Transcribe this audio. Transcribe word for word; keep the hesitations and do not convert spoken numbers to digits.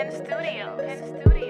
Pen Studio. Pen Studio.